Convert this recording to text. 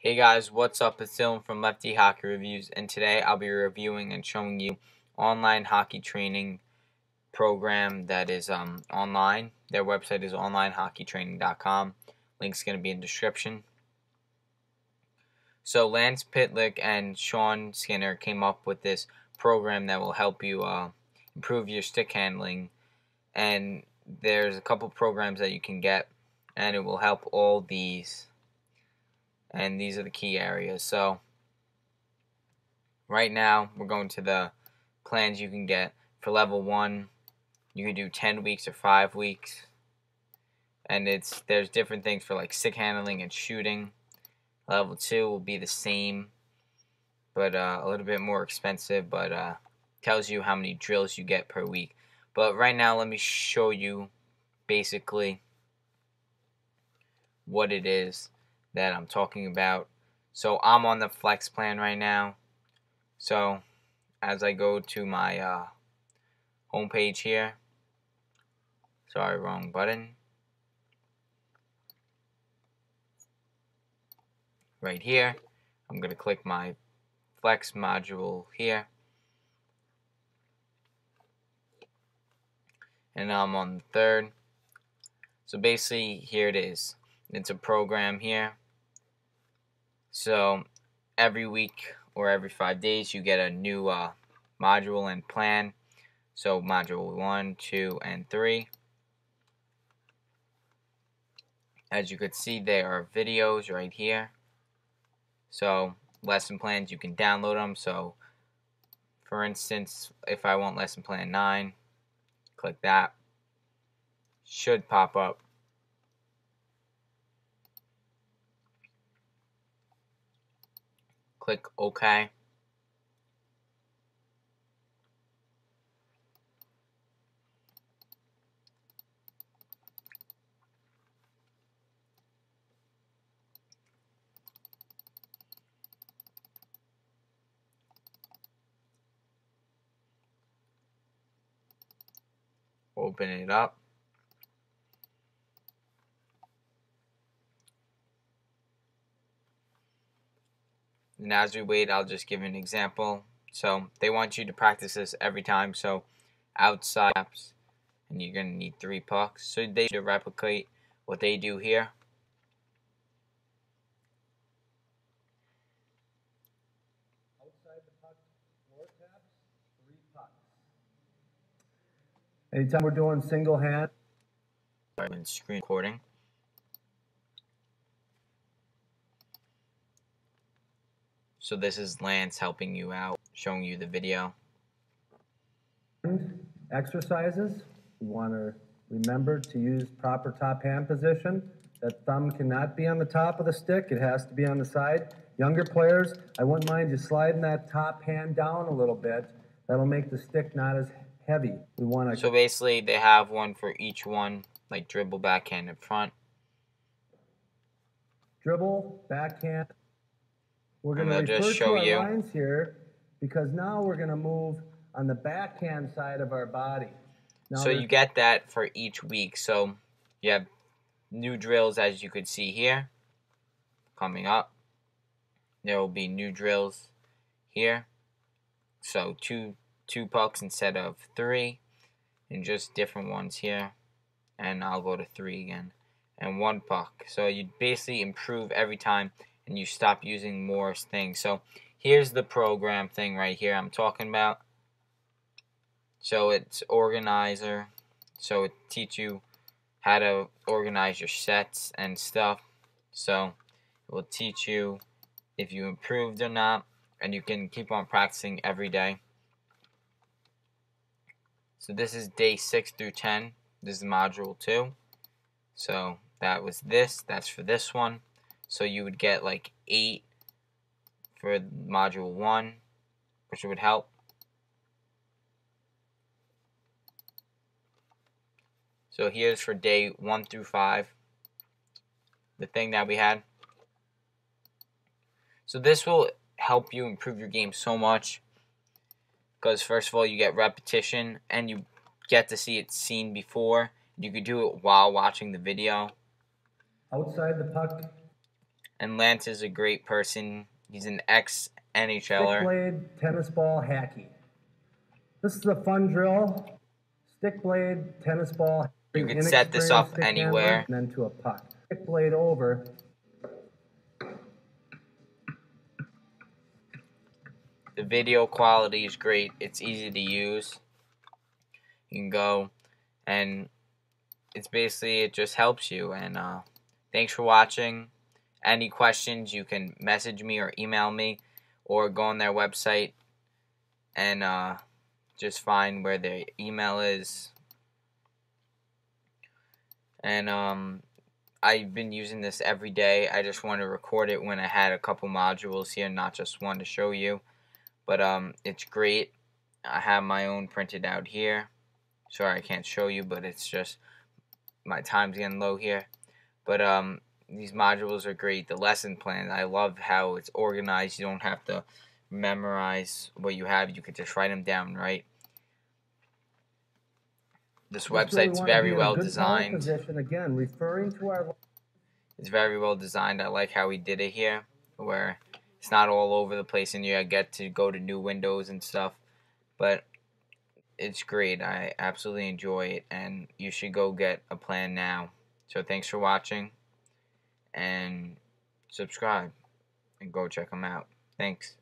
Hey guys, what's up? It's Dylan from Lefty Hockey Reviews, and today I'll be reviewing and showing you online hockey training program that is online. Their website is onlinehockeytraining.com. Link's going to be in description. So Lance Pitlick and Sean Skinner came up with this program that will help you improve your stick handling, and there's a couple programs that you can get, and it will help all these. And these are the key areas. So right now we're going to the plans you can get. For level 1, you can do 10 weeks or 5 weeks. And there's different things for like stick handling and shooting. Level 2 will be the same, but a little bit more expensive, but tells you how many drills you get per week. But right now let me show you basically what it is that I'm talking about. So I'm on the flex plan right now. So as I go to my home page here, sorry, wrong button, right here, I'm gonna click my flex module here, and now I'm on the 3rd. So basically here it is. It's a program here. So every week or every 5 days you get a new module and plan. So module 1, 2, and 3. As you could see, there are videos right here. So lesson plans, you can download them. So for instance, if I want lesson plan 9, click that. Should pop up. Click OK. Open it up. And as we wait, I'll just give an example. So they want you to practice this every time. So outside apps, and you're going to need 3 pucks. So they should replicate what they do here. Outside the puck, floor taps, 3 pucks. Anytime we're doing single hand. I've been screen recording. So this is Lance helping you out, showing you the video. Exercises, you want to remember to use proper top hand position. That thumb cannot be on the top of the stick, it has to be on the side. Younger players, I wouldn't mind you sliding that top hand down a little bit. That'll make the stick not as heavy. We want to. So basically they have one for each one, like dribble, backhand, and front. Dribble, backhand. We're going to refer to our lines here because now we're going to move on the backhand side of our body. So you get that for each week. So you have new drills, as you could see here, coming up. There will be new drills here. So two pucks instead of 3, and just different ones here. And I'll go to 3 again, and 1 puck. So you basically improve every time, and you stop using more things. So here's the program thing right here I'm talking about. So it's organizer. So it teach you how to organize your sets and stuff. So it will teach you if you improved or not, and you can keep on practicing every day. So this is day 6 through 10. This is module 2. So that was this. That's for this one. So you would get like 8 for module 1, which would help. So here's for day 1 through 5, the thing that we had. So this will help you improve your game so much, because first of all you get repetition, and you get to see it seen before. You could do it while watching the video. Outside the puck. And Lance is a great person. He's an ex-NHLer. Stick-blade, tennis ball, hacky. This is a fun drill. Stick blade, tennis ball. You can set this up anywhere. And then to a puck. Stick blade over. The video quality is great. It's easy to use. You can go, and it's basically, it just helps you. And thanks for watching. Any questions, you can message me or email me, or go on their website and just find where their email is. And I've been using this every day. I just want to record it when I had a couple modules here, not just one to show you. But it's great. I have my own printed out here. Sorry I can't show you, but it's just my time's getting low here. But these modules are great. The lesson plan, I love how it's organized. You don't have to memorize what you have. You could just write them down, right? This website's very well designed. Again, referring to our... It's very well designed. I like how we did it here, where it's not all over the place, and you get to go to new windows and stuff. But it's great. I absolutely enjoy it, and you should go get a plan now. So thanks for watching, and subscribe, and go check them out. Thanks.